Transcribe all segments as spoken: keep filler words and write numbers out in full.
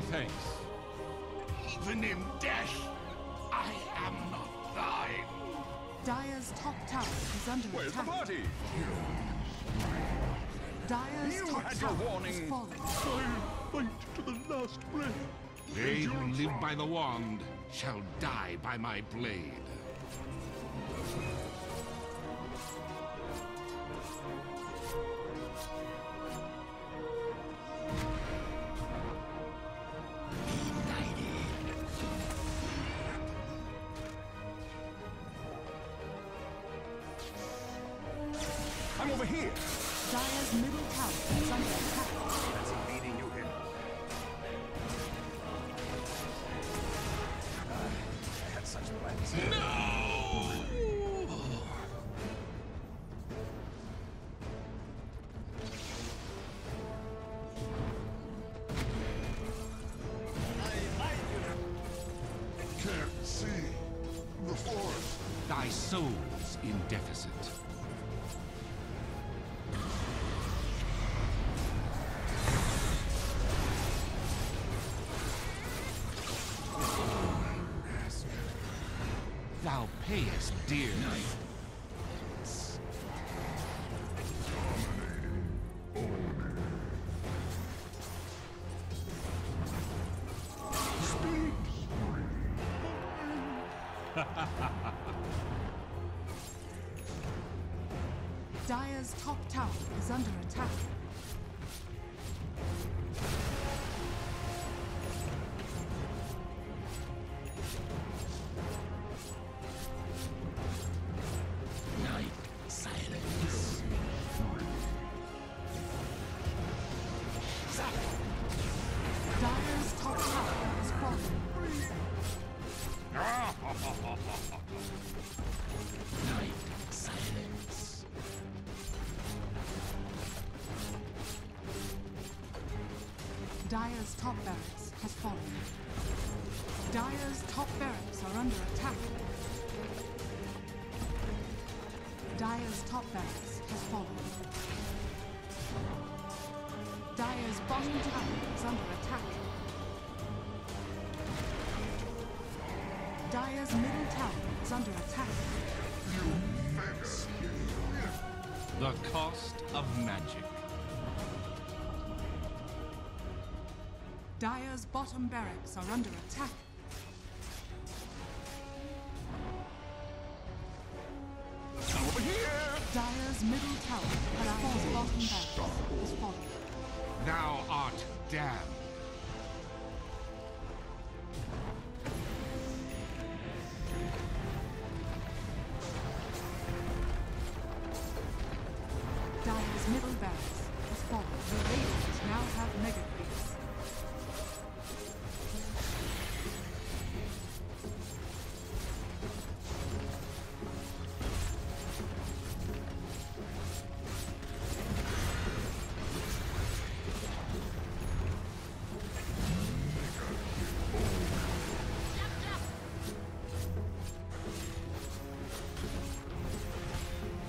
my thanks. Even in death, I am not thine. Dire's top tower is under Where's attack. Where's the party? Dire's you top had tower your warning. I fight to the last breath. They who live by the wand shall die by my blade. I'm over here. Zaya's middle tower is under attack. That's leading you in. Uh, I had such plans. No! I like you. Can't see the forest. Thy soul's in deficit. Payest, dear knight. Dire's top tower is under attack. Dire's top barracks has fallen. Dire's top barracks are under attack. Dire's top barracks has fallen. Dire's bottom tower is under attack. Dire's middle tower is under attack. The cost of magic. Dire's bottom barracks are under attack. Over here! Dire's middle tower and our bottom barracks is falling. Thou art damned. Dire's middle barracks is falling. The Radiant now have mega creeps.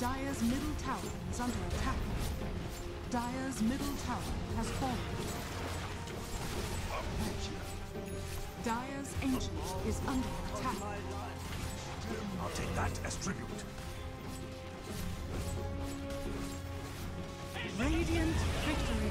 Dire's middle tower is under attack. Dire's middle tower has fallen. Dire's ancient is under attack. I'll take that as tribute. Radiant victory.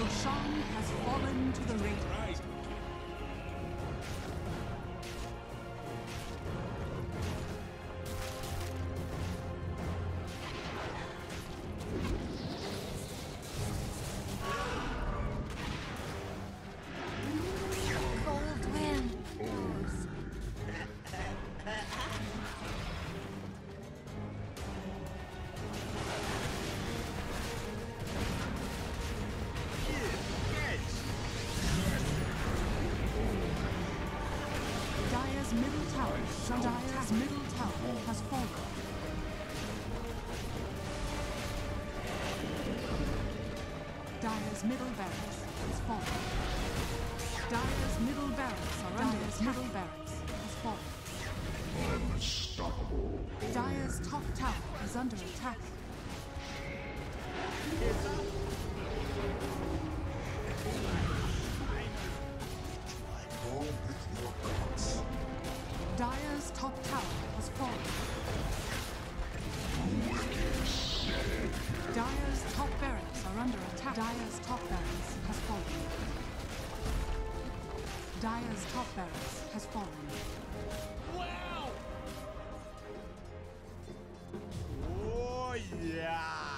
Roshan has fallen to the Radiant. Dire's middle tower has fallen. Dire's middle barracks has fallen. Dire's middle barracks are under attack. Dire's middle barracks has fallen. Unstoppable. Dire's top tower is under attack. Dire's top tower has fallen. Dire's top barracks are under attack. Dire's top barracks has fallen. Dire's top barracks has fallen. Wow! Oh yeah!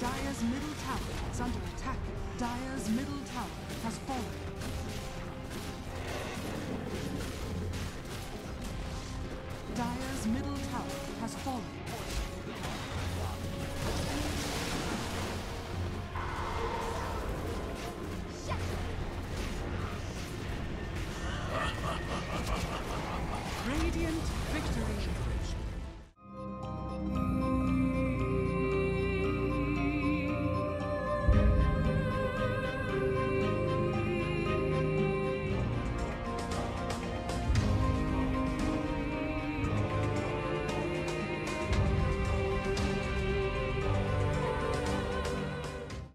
Dire's middle tower is under attack. Dire's middle tower has fallen. Dire's middle tower has fallen.